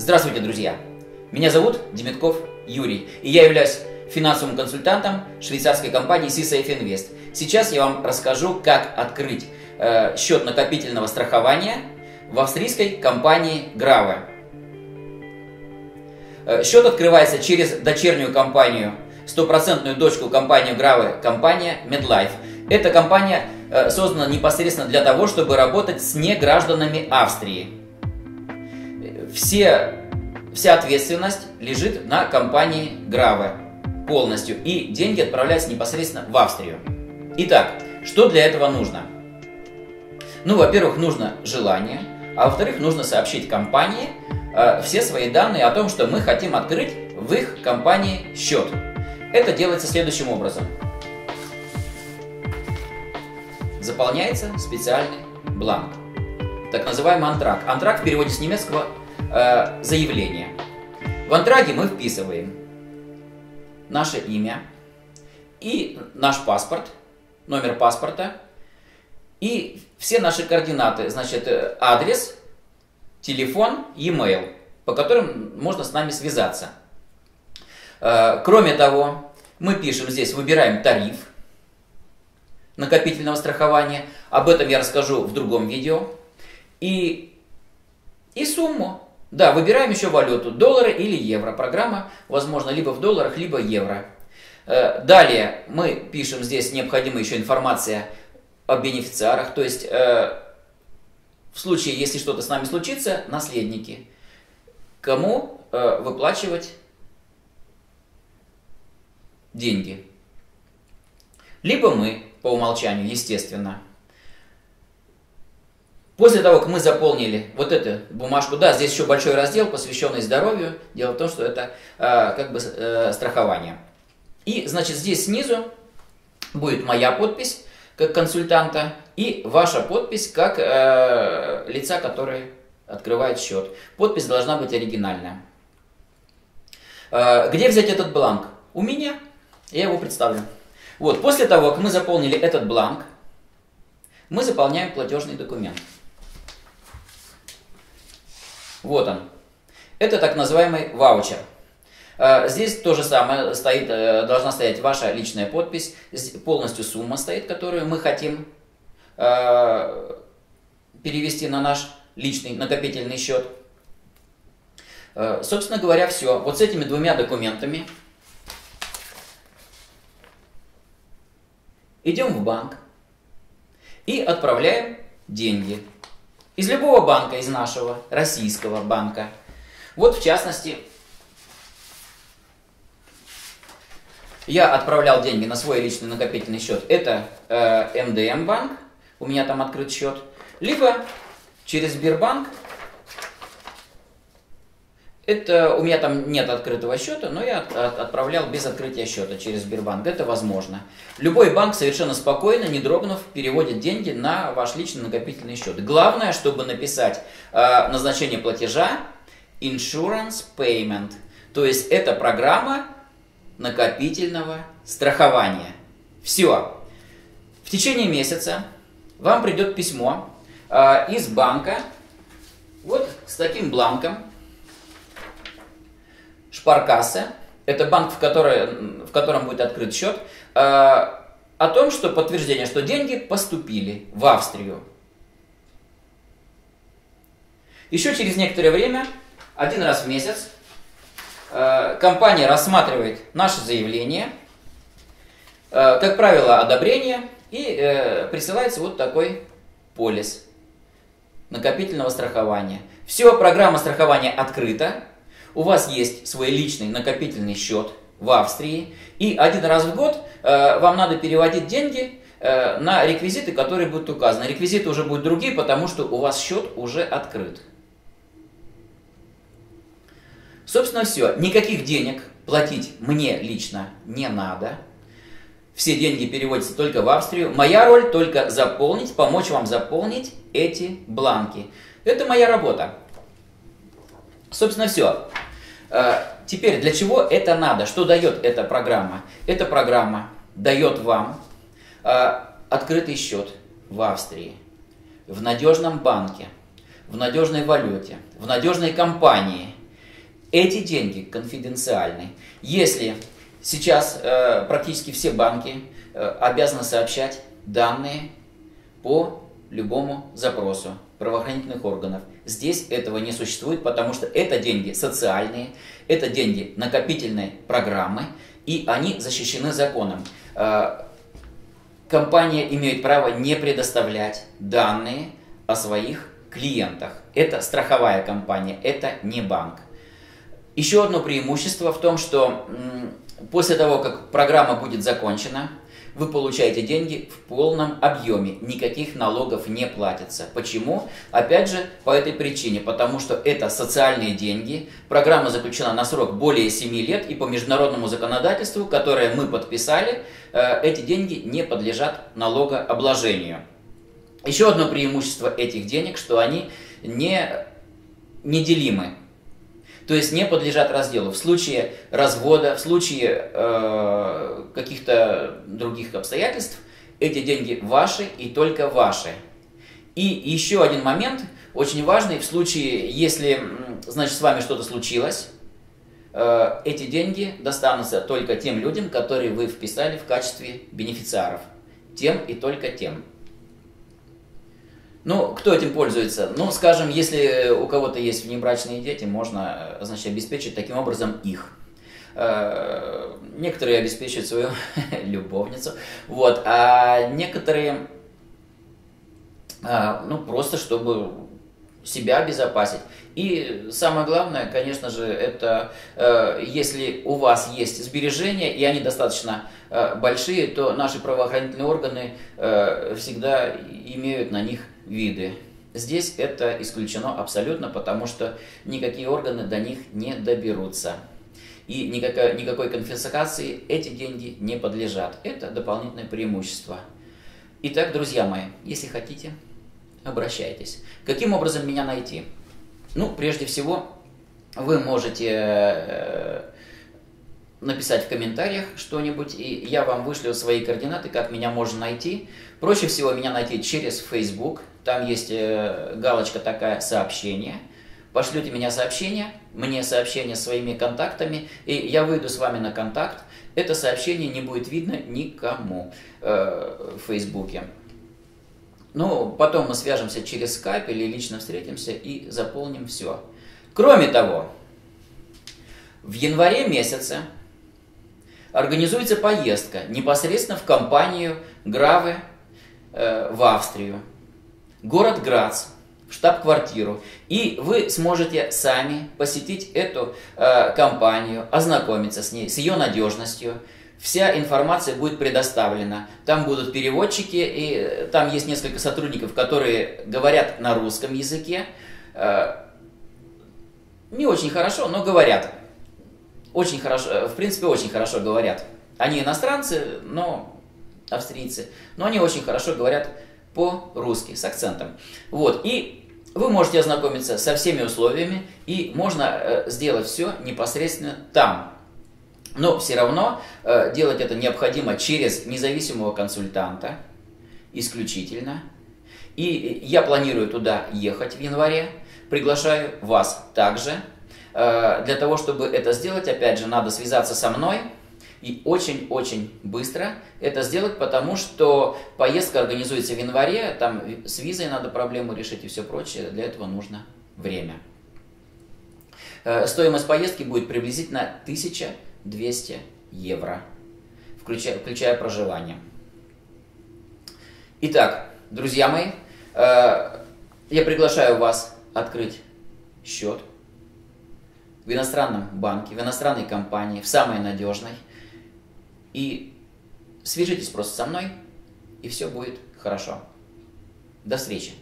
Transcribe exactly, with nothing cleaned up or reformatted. Здравствуйте, друзья! Меня зовут Демидков Юрий, и я являюсь финансовым консультантом швейцарской компании C-Safe Invest. Сейчас я вам расскажу, как открыть э, счет накопительного страхования в австрийской компании Grave. Э, счет открывается через дочернюю компанию, стопроцентную дочку компании Grave, компания Medlife. Эта компания э, создана непосредственно для того, чтобы работать с негражданами Австрии. Все, вся ответственность лежит на компании Grave. Полностью, и деньги отправляются непосредственно в Австрию. Итак, что для этого нужно? Ну, во-первых, нужно желание, а во-вторых, нужно сообщить компании э, все свои данные о том, что мы хотим открыть в их компании счет. Это делается следующим образом. Заполняется специальный бланк, так называемый антраг. Антраг в переводе с немецкого э, «заявление». В антраге мы вписываем наше имя и наш паспорт, номер паспорта и все наши координаты, значит, адрес, телефон, e-mail, по которым можно с нами связаться. Кроме того, мы пишем здесь, выбираем тариф накопительного страхования, об этом я расскажу в другом видео, и, и сумму. Да, выбираем еще валюту, доллары или евро. Программа, возможно, либо в долларах, либо евро. Далее мы пишем здесь необходимая еще информация о бенефициарах. То есть, в случае, если что-то с нами случится, наследники. Кому выплачивать деньги. Либо мы, по умолчанию, естественно. После того, как мы заполнили вот эту бумажку, да, здесь еще большой раздел, посвященный здоровью. Дело в том, что это э, как бы э, страхование. И, значит, здесь снизу будет моя подпись как консультанта и ваша подпись как э, лица, который открывает счет. Подпись должна быть оригинальная. Э, где взять этот бланк? У меня. Я его представлю. Вот, после того, как мы заполнили этот бланк, мы заполняем платежный документ. Вот он. Это так называемый ваучер. Здесь то же самое стоит, должна стоять ваша личная подпись. Здесь полностью сумма стоит, которую мы хотим перевести на наш личный накопительный счет. Собственно говоря, все. Вот с этими двумя документами идем в банк и отправляем деньги. Из любого банка, из нашего, российского банка. Вот, в частности, я отправлял деньги на свой личный накопительный счет. Это э, эм дэ эм-банк, у меня там открыт счет. Либо через Сбербанк. Это у меня там нет открытого счета, но я от, от, отправлял без открытия счета через Сбербанк. Это возможно. Любой банк совершенно спокойно, не дрогнув, переводит деньги на ваш личный накопительный счет. Главное, чтобы написать э, назначение платежа Insurance Payment. То есть это программа накопительного страхования. Все. В течение месяца вам придет письмо э, из банка вот с таким бланком. Шпаркассе, это банк, в, который, в котором будет открыт счет, э, о том, что подтверждение, что деньги поступили в Австрию. Еще через некоторое время, один раз в месяц, э, компания рассматривает наше заявление, э, как правило, одобрение, и э, присылается вот такой полис накопительного страхования. Все, программа страхования открыта. У вас есть свой личный накопительный счет в Австрии, и один раз в год э, вам надо переводить деньги э, на реквизиты, которые будут указаны. Реквизиты уже будут другие, потому что у вас счет уже открыт. Собственно, все. Никаких денег платить мне лично не надо. Все деньги переводятся только в Австрию. Моя роль только заполнить, помочь вам заполнить эти бланки. Это моя работа. Собственно, все. Теперь, для чего это надо? Что дает эта программа? Эта программа дает вам открытый счет в Австрии, в надежном банке, в надежной валюте, в надежной компании. Эти деньги конфиденциальны. Если сейчас э, практически все банки э, обязаны сообщать данные по любому запросу правоохранительных органов. Здесь этого не существует, потому что это деньги социальные, это деньги накопительной программы, и они защищены законом. Э, компания имеет право не предоставлять данные о своих клиентах. Это страховая компания, это не банк. Еще одно преимущество в том, что после того, как программа будет закончена, вы получаете деньги в полном объеме, никаких налогов не платится. Почему? Опять же, по этой причине, потому что это социальные деньги, программа заключена на срок более семи лет, и по международному законодательству, которое мы подписали, эти деньги не подлежат налогообложению. Еще одно преимущество этих денег, что они не неделимы. То есть не подлежат разделу в случае развода, в случае э, каких-то других обстоятельств. Эти деньги ваши и только ваши. И еще один момент, очень важный, в случае, если, значит, с вами что-то случилось, э, эти деньги достанутся только тем людям, которые вы вписали в качестве бенефициаров. Тем и только тем. Ну, кто этим пользуется? Ну, скажем, если у кого-то есть внебрачные дети, можно, значит, обеспечить таким образом их. Э-э- некоторые обеспечивают свою любовницу, вот, а некоторые, э- ну, просто чтобы себя обезопасить. И самое главное, конечно же, это э- если у вас есть сбережения, и они достаточно э- большие, то наши правоохранительные органы э- всегда имеют на них виды. Здесь это исключено абсолютно, потому что никакие органы до них не доберутся. И никакой, никакой конфискации эти деньги не подлежат. Это дополнительное преимущество. Итак, друзья мои, если хотите, обращайтесь. Каким образом меня найти? Ну, прежде всего, вы можете написать в комментариях что-нибудь, и я вам вышлю свои координаты, как меня можно найти. Проще всего меня найти через Facebook. Там есть галочка такая «Сообщение». Пошлите меня сообщение, мне сообщение с своими контактами, и я выйду с вами на контакт. Это сообщение не будет видно никому э, в Фейсбуке. Ну, потом мы свяжемся через скайп или лично встретимся и заполним все. Кроме того, в январе месяце организуется поездка непосредственно в компанию Grave э, в Австрию. Город Грац, штаб-квартиру, и вы сможете сами посетить эту э, компанию, ознакомиться с ней, с ее надежностью. Вся информация будет предоставлена. Там будут переводчики, и там есть несколько сотрудников, которые говорят на русском языке. Э, не очень хорошо, но говорят. Очень хорошо, в принципе, очень хорошо говорят. Они иностранцы, но австрийцы, но они очень хорошо говорят по-русски, с акцентом. Вот, и вы можете ознакомиться со всеми условиями, и можно э, сделать все непосредственно там. Но все равно э, делать это необходимо через независимого консультанта, исключительно. И я планирую туда ехать в январе, приглашаю вас также. Э, для того, чтобы это сделать, опять же, надо связаться со мной. И очень-очень быстро это сделать, потому что поездка организуется в январе, там с визой надо проблему решить и все прочее, для этого нужно время. Стоимость поездки будет приблизительно тысяча двести евро, включая, включая проживание. Итак, друзья мои, я приглашаю вас открыть счет в иностранном банке, в иностранной компании, в самой надежной. И свяжитесь просто со мной, и все будет хорошо. До встречи!